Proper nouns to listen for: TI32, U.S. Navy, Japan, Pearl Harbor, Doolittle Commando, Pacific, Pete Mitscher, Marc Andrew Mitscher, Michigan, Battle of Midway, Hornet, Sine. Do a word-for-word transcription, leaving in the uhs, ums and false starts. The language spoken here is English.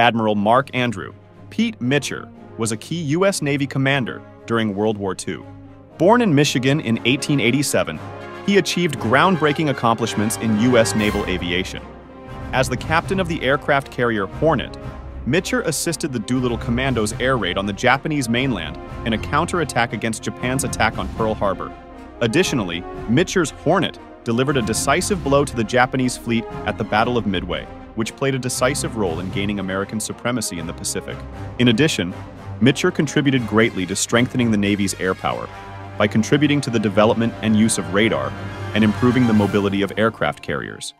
Admiral Marc Andrew Pete Mitscher was a key U S Navy commander during World War Two. Born in Michigan in eighteen eighty-seven, he achieved groundbreaking accomplishments in U S naval aviation. As the captain of the aircraft carrier Hornet, Mitscher assisted the Doolittle Commando's air raid on the Japanese mainland in a counterattack against Japan's attack on Pearl Harbor. Additionally, Mitscher's Hornet delivered a decisive blow to the Japanese fleet at the Battle of Midway, which played a decisive role in gaining American supremacy in the Pacific. In addition, Mitscher contributed greatly to strengthening the Navy's air power by contributing to the development and use of radar and improving the mobility of aircraft carriers.